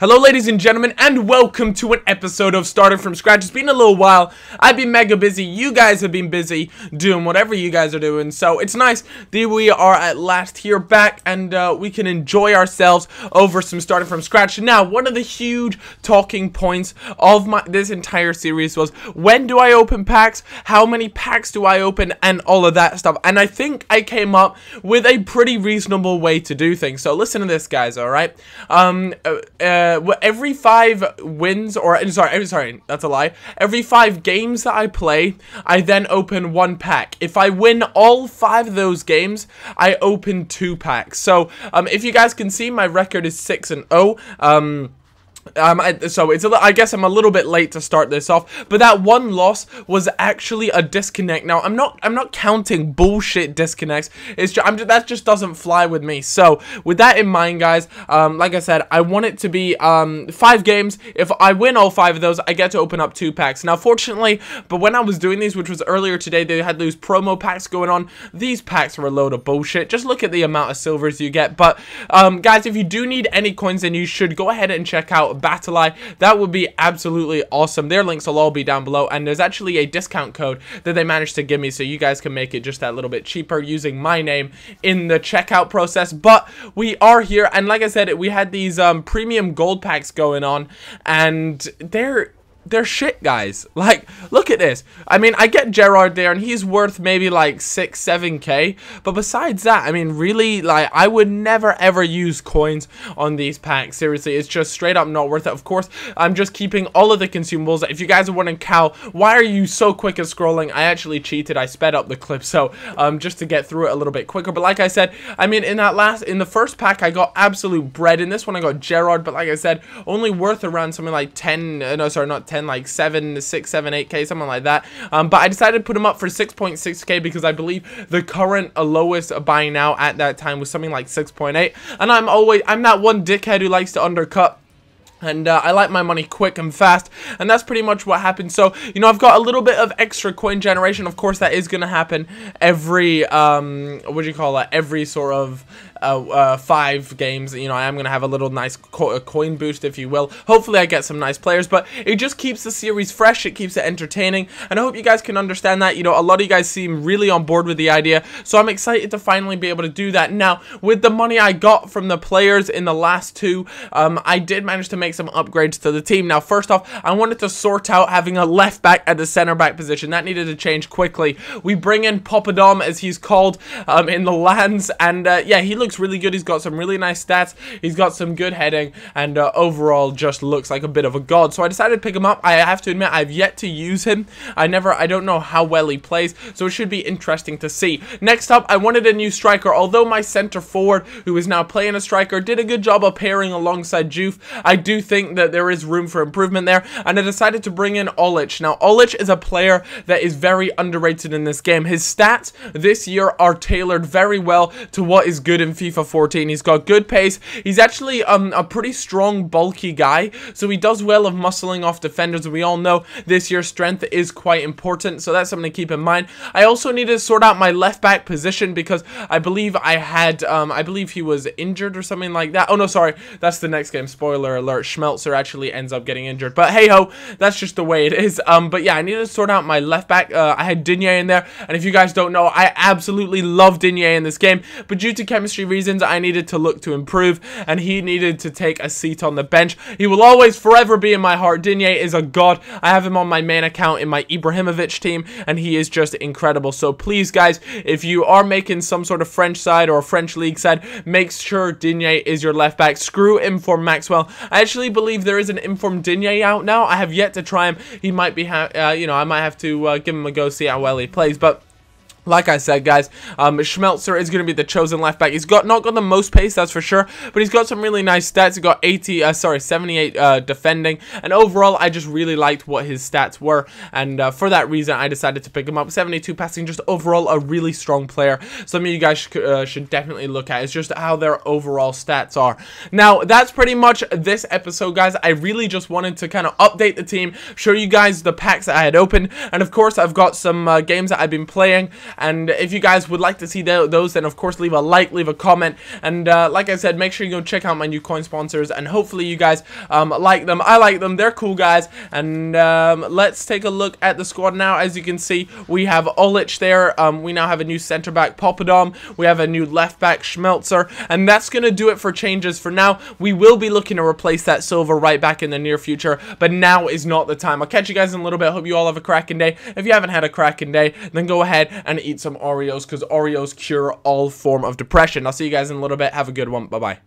Hello ladies and gentlemen, and welcome to an episode of Starting From Scratch. It's been a little while. I've been mega busy, you guys have been busy doing whatever you guys are doing, so it's nice that we are at last here back and we can enjoy ourselves over some Starting From Scratch. Now, one of the huge talking points of this entire series was, when do I open packs, how many packs do I open, and all of that stuff, and I think I came up with a pretty reasonable way to do things, so listen to this guys, alright? Every 5 wins, or sorry, that's a lie. Every 5 games that I play, I then open 1 pack. If I win all 5 of those games, I open 2 packs. So, if you guys can see, my record is 6-0. So it's I guess I'm a little bit late to start this off, but that 1 loss was actually a disconnect. Now I'm not counting bullshit disconnects. It's just, that just doesn't fly with me. So with that in mind, guys, like I said, I want it to be 5 games. If I win all 5 of those, I get to open up 2 packs. Now, fortunately, but when I was doing these, which was earlier today, they had those promo packs going on. These packs were a load of bullshit. Just look at the amount of silvers you get. But guys, if you do need any coins, then you should go ahead and check out Battilay. That would be absolutely awesome. Their links will all be down below, and there's actually a discount code that they managed to give me, so you guys can make it just that little bit cheaper using my name in the checkout process. But we are here, and like I said, we had these premium gold packs going on, and they're shit, guys. Like, look at this. I mean, I get Gerard there, and he's worth maybe like 6-7k, but besides that, I mean, really, like, I would never ever use coins on these packs. Seriously, it's just straight up not worth it. Of course, I'm just keeping all of the consumables. If you guys are wondering, Cal, why are you so quick at scrolling? I actually cheated. I sped up the clip, so just to get through it a little bit quicker. But like I said, I mean, in the first pack, I got absolute bread. In this one, I got Gerard, but like I said, only worth around something like 6, 7, 8k, something like that. But I decided to put him up for 6.6k because I believe the current lowest buy now at that time was something like 6.8, and I'm that one dickhead who likes to undercut. And I like my money quick and fast, and that's pretty much what happened. So, you know, I've got a little bit of extra coin generation. Of course, that is going to happen every, every sort of 5 games. You know, I am going to have a little nice coin boost, if you will. Hopefully, I get some nice players, but it just keeps the series fresh. It keeps it entertaining, and I hope you guys can understand that. You know, a lot of you guys seem really on board with the idea, so I'm excited to finally be able to do that. Now, with the money I got from the players in the last 2, I did manage to make some upgrades to the team. Now, first off, I wanted to sort out having a left back at the center back position. That needed to change quickly. We bring in Papadom, as he's called in the lands, and yeah, he looks really good. He's got some really nice stats. He's got some good heading, and overall just looks like a bit of a god. So I decided to pick him up. I have to admit, I've yet to use him. I don't know how well he plays, so it should be interesting to see. Next up, I wanted a new striker. Although my center forward, who is now playing a striker, did a good job of pairing alongside Juve, I do think that there is room for improvement there, and I decided to bring in Olic. Now, Olic is a player that is very underrated in this game. His stats this year are tailored very well to what is good in FIFA 14. He's got good pace. He's actually a pretty strong, bulky guy, so he does well of muscling off defenders, and we all know this year's strength is quite important, so that's something to keep in mind. I also need to sort out my left back position because I believe I had, I believe he was injured or something like that. Oh no, sorry, that's the next game. Spoiler alert. Schmelzer actually ends up getting injured, but hey ho, that's just the way it is. But yeah, I needed to sort out my left back. I had Digne in there, and if you guys don't know, I absolutely love Digne in this game, but due to chemistry reasons, I needed to look to improve, and he needed to take a seat on the bench. He will always forever be in my heart. Digne is a god. I have him on my main account in my Ibrahimovic team, and he is just incredible. So please guys, if you are making some sort of French side or French league side, make sure Digne is your left back. Screw Inform Maxwell. I actually believe there is an Inform Digne out now. I have yet to try him. He might be, you know, I might have to give him a go, see how well he plays, but like I said, guys, Schmelzer is going to be the chosen left back. He's not got the most pace, that's for sure, but he's got some really nice stats. He got 78 defending, and overall, I just really liked what his stats were, and for that reason, I decided to pick him up. 72 passing, just overall a really strong player. Something you guys should definitely look at. It's just how their overall stats are. Now, that's pretty much this episode, guys. I really just wanted to kind of update the team, show you guys the packs that I had opened, and of course, I've got some games that I've been playing. And if you guys would like to see those, then of course leave a like, leave a comment, and like I said, make sure you go check out my new coin sponsors, and hopefully you guys like them. I like them, they're cool guys. And let's take a look at the squad now. As you can see, we have Olic there, we now have a new center back Papadom, we have a new left back Schmelzer, and that's gonna do it for changes for now. We will be looking to replace that silver right back in the near future, but now is not the time. I'll catch you guys in a little bit. Hope you all have a cracking day. If you haven't had a cracking day, then go ahead and eat some Oreos, because Oreos cure all form of depression. I'll see you guys in a little bit. Have a good one. Bye bye.